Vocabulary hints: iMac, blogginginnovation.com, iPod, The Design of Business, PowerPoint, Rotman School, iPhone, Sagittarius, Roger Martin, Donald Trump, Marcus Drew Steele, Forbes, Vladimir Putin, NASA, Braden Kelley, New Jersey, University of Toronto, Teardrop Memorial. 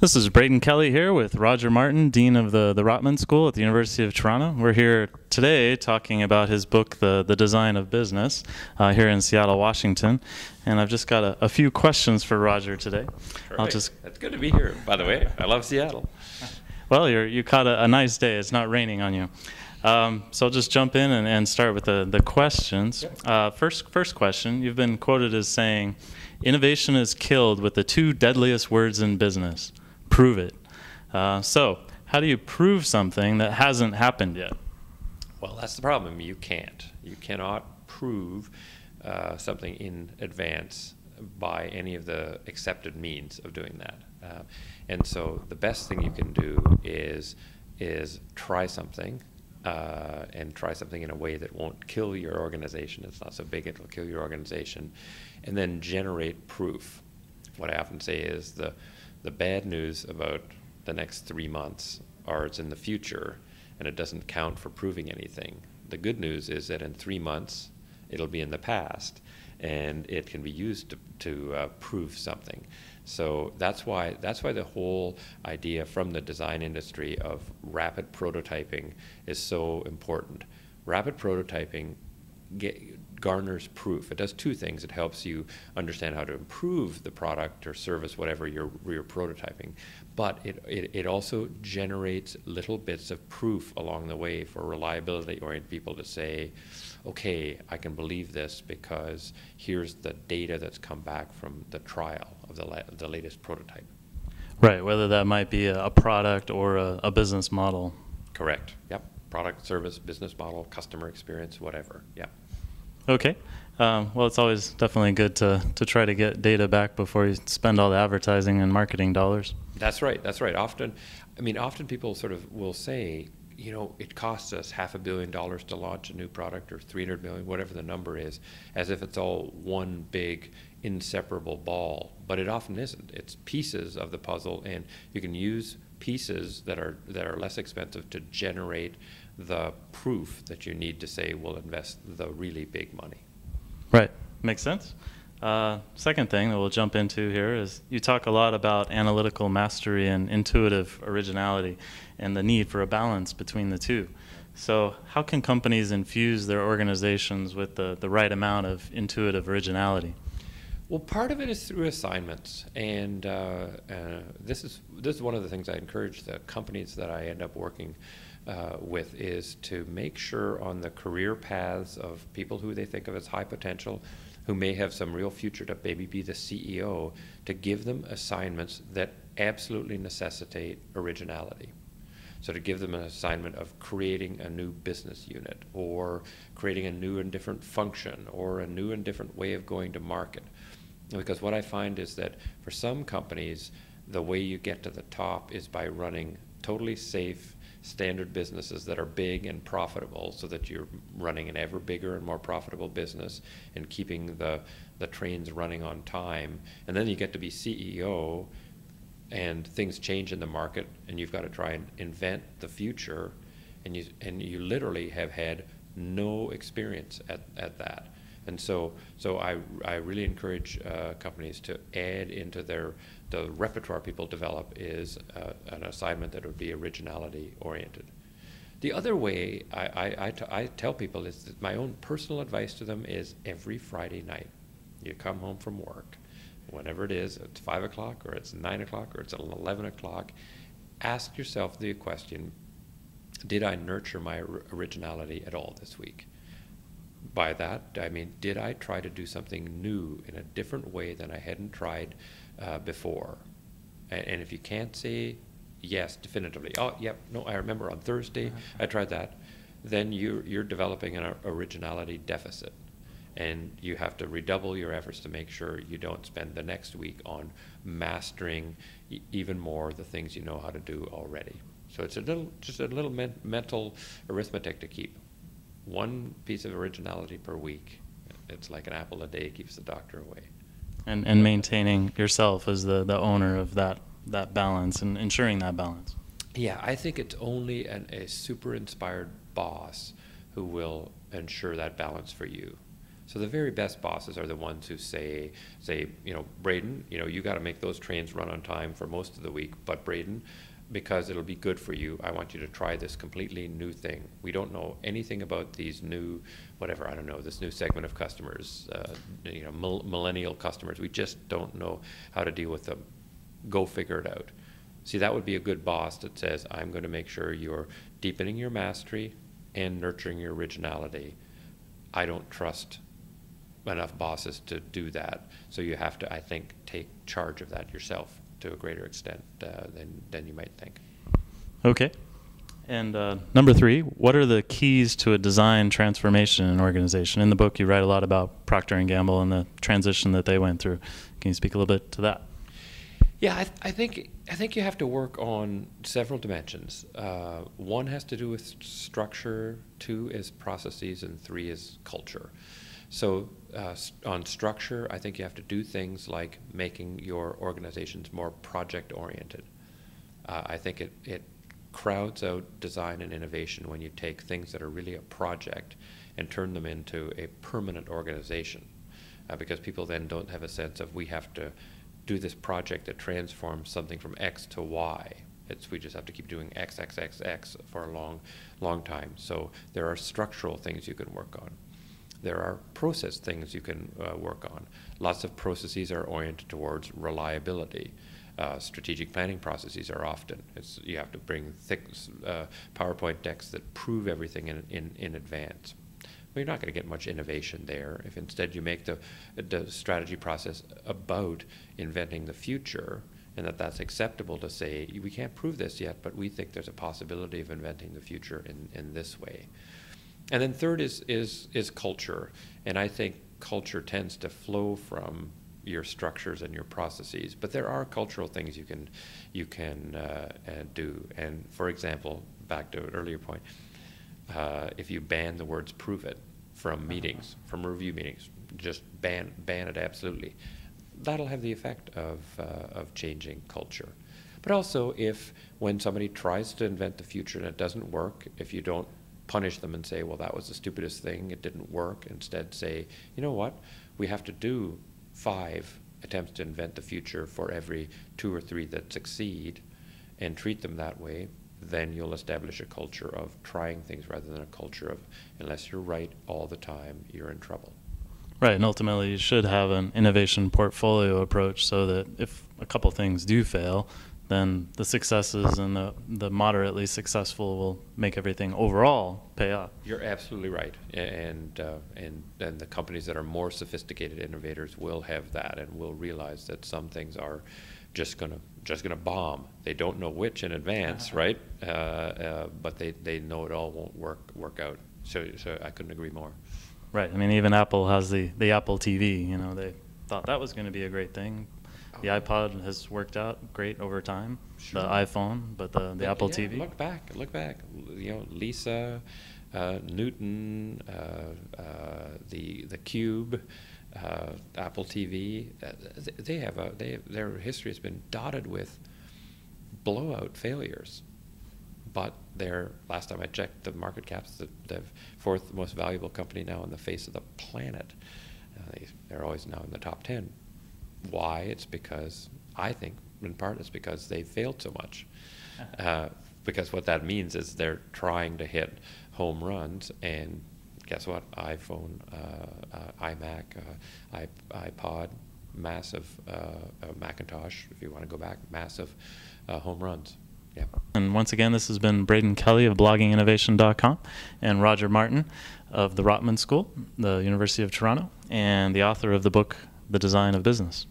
This is Braden Kelley here with Roger Martin, Dean of the Rotman School at the University of Toronto. We're here today talking about his book, The Design of Business, here in Seattle, Washington. And I've just got a few questions for Roger today. Perfect. It's good to be here, by the way. I love Seattle. Well, you caught a nice day. It's not raining on you. So I'll just jump in and start with the questions. First question, you've been quoted as saying, "Innovation is killed with the two deadliest words in business. Prove it." So how do you prove something that hasn't happened yet? Well, that's the problem. You can't. You cannot prove something in advance by any of the accepted means of doing that. And so the best thing you can do is try something. And try something in a way that won't kill your organization. It's not so big it'll kill your organization. And then generate proof. What I often say is the bad news about the next 3 months are it's in the future and it doesn't count for proving anything. The good news is that in 3 months it'll be in the past and it can be used to prove something. So that's why the whole idea from the design industry of rapid prototyping is so important. Rapid prototyping garners proof. It does two things. It helps you understand how to improve the product or service, whatever you're prototyping. But it also generates little bits of proof along the way for reliability-oriented people to say, okay, I can believe this because here's the data that's come back from the trial of the latest prototype. Right, whether that might be a product or a business model. Correct, yep. Product, service, business model, customer experience, whatever, yeah. Okay. Well, it's always definitely good to try to get data back before you spend all the advertising and marketing dollars. That's right. That's right. Often people sort of will say, you know, it costs us $500 million to launch a new product or $300 million, whatever the number is, as if it's all one big inseparable ball. But it often isn't. It's pieces of the puzzle, and you can use pieces that are less expensive to generate the proof that you need to say we'll invest the really big money. Right, makes sense. Second thing that we'll jump into here is you talk a lot about analytical mastery and intuitive originality and the need for a balance between the two. So how can companies infuse their organizations with the right amount of intuitive originality? Well, part of it is through assignments, and this is one of the things I encourage the companies that I end up working with is to make sure on the career paths of people who they think of as high potential, who may have some real future to maybe be the CEO, to give them assignments that absolutely necessitate originality. So to give them an assignment of creating a new business unit or creating a new and different function or a new and different way of going to market. Because what I find is that for some companies, the way you get to the top is by running totally safe, standard businesses that are big and profitable so that you're running an ever bigger and more profitable business and keeping the trains running on time. And then you get to be CEO and things change in the market and you've got to try and invent the future, and you literally have had no experience at that. And so I really encourage companies to add into the repertoire people develop is an assignment that would be originality oriented. The other way I tell people is that my own personal advice to them is every Friday night, you come home from work, whenever it is, it's 5 o'clock or it's 9 o'clock or it's 11 o'clock, ask yourself the question, did I nurture my originality at all this week? By that, I mean, did I try to do something new in a different way than I hadn't tried before? And if you can't say yes definitively, oh, yep, no, I remember on Thursday I tried that, then you're developing an originality deficit. And you have to redouble your efforts to make sure you don't spend the next week on mastering even more the things you know how to do already. So it's just a little mental arithmetic to keep. One piece of originality per week. It's like an apple a day keeps the doctor away. And maintaining yourself as the owner of that balance and ensuring that balance. Yeah, I think it's only a super inspired boss who will ensure that balance for you. So the very best bosses are the ones who say, you know, Braden, you know, you got to make those trains run on time for most of the week, but Braden, because it'll be good for you, I want you to try this completely new thing. We don't know anything about these new, whatever, I don't know, this new segment of customers, you know, millennial customers. We just don't know how to deal with them. Go figure it out. See, that would be a good boss that says, I'm going to make sure you're deepening your mastery and nurturing your originality. I don't trust enough bosses to do that. So you have to, I think, take charge of that yourself to a greater extent than you might think. Okay. And number three, what are the keys to a design transformation in an organization? In the book, you write a lot about Procter & Gamble and the transition that they went through. Can you speak a little bit to that? Yeah, I think you have to work on several dimensions. One has to do with structure, two is processes, and three is culture. So on structure, I think you have to do things like making your organizations more project-oriented. I think it crowds out design and innovation when you take things that are really a project and turn them into a permanent organization, because people then don't have a sense of, we have to do this project that transforms something from X to Y. We just have to keep doing X for a long time. So there are structural things you can work on. There are process things you can work on. Lots of processes are oriented towards reliability. Strategic planning processes are often, you have to bring thick PowerPoint decks that prove everything in advance. Well, you're not going to get much innovation there. If instead you make the strategy process about inventing the future, and that's acceptable to say, we can't prove this yet, but we think there's a possibility of inventing the future in this way. And then third is culture. And I think culture tends to flow from your structures and your processes. But there are cultural things you can do. And for example, back to an earlier point, if you ban the words "prove it" from meetings, from review meetings, just ban it absolutely, that'll have the effect of changing culture. But also, if when somebody tries to invent the future and it doesn't work, if you don't punish them and say, well, that was the stupidest thing, it didn't work, instead say, you know what, we have to do 5 attempts to invent the future for every 2 or 3 that succeed, and treat them that way, then you'll establish a culture of trying things rather than a culture of, unless you're right all the time, you're in trouble. Right, and ultimately you should have an innovation portfolio approach so that if a couple things do fail, then the successes and the moderately successful will make everything overall pay off. You're absolutely right. And the companies that are more sophisticated innovators will have that and will realize that some things are just gonna bomb. They don't know which in advance, right? But they know it all won't work out. So I couldn't agree more. Right. I mean, even Apple has the Apple TV. You know, they thought that was going to be a great thing. The iPod has worked out great over time. Sure. The iPhone, but the Apple TV. Look back. You know, Lisa, Newton, the Cube, Apple TV. Their history has been dotted with blowout failures. But last time I checked, the market cap's the 4th most valuable company now on the face of the planet. They're always now in the top 10. Why? It's because, I think, in part, it's because they failed so much. Because what that means is they're trying to hit home runs, and guess what? iPhone, iMac, iPod, massive Macintosh, if you want to go back, massive home runs. Yeah. And once again, this has been Braden Kelley of blogginginnovation.com and Roger Martin of the Rotman School, the University of Toronto, and the author of the book, The Design of Business.